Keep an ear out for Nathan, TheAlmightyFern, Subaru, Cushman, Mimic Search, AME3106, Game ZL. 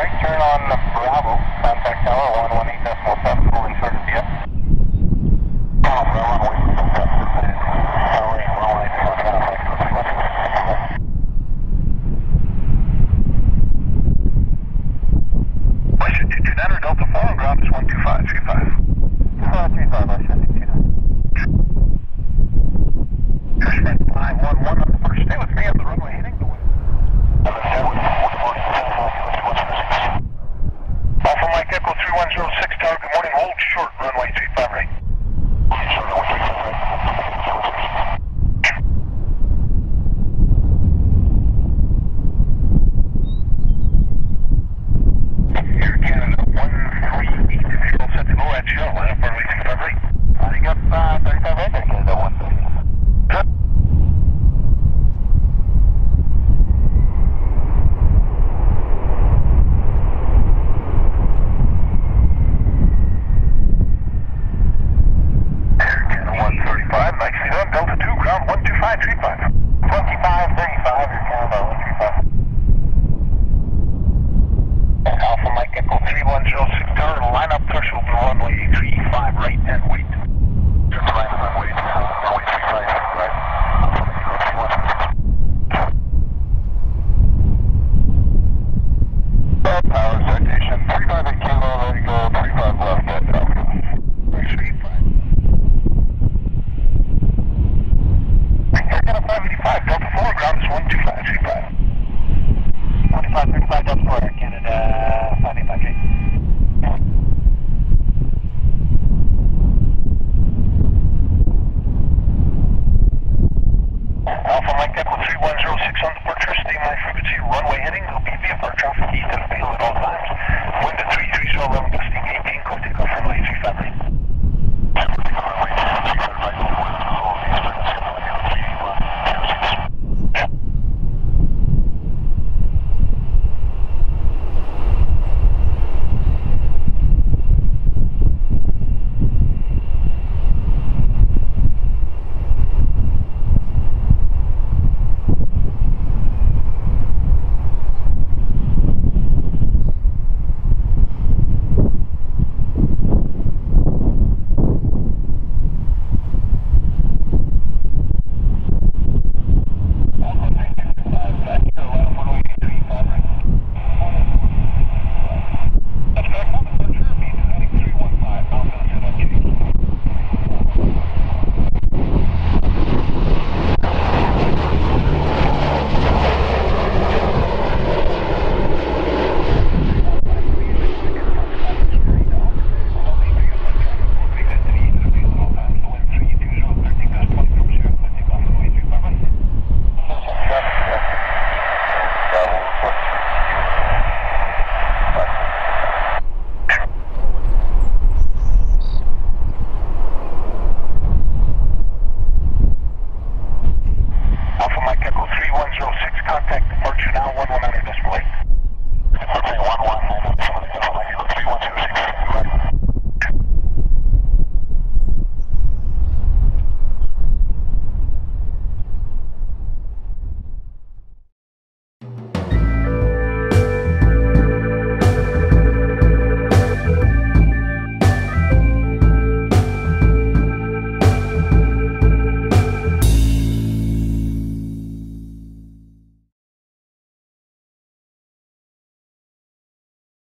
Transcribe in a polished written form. Right turn on Bravo, contact tower 118.7, holding short of you. Why should you do that or Delta 4 or ground is 12535? 12535, I should do that. Cushman 511 on the first, stay with me on the runway heading the wind. Echo 3106 tower, good morning, hold short, runway 35 right. Air Canada 138, fuel set to go at you, line up runway 35 right. Lining up 35 right, Air Canada 138. Alpha Mike Echo 3106 on the departure, stay my frequency, runway heading, will be via for traffic.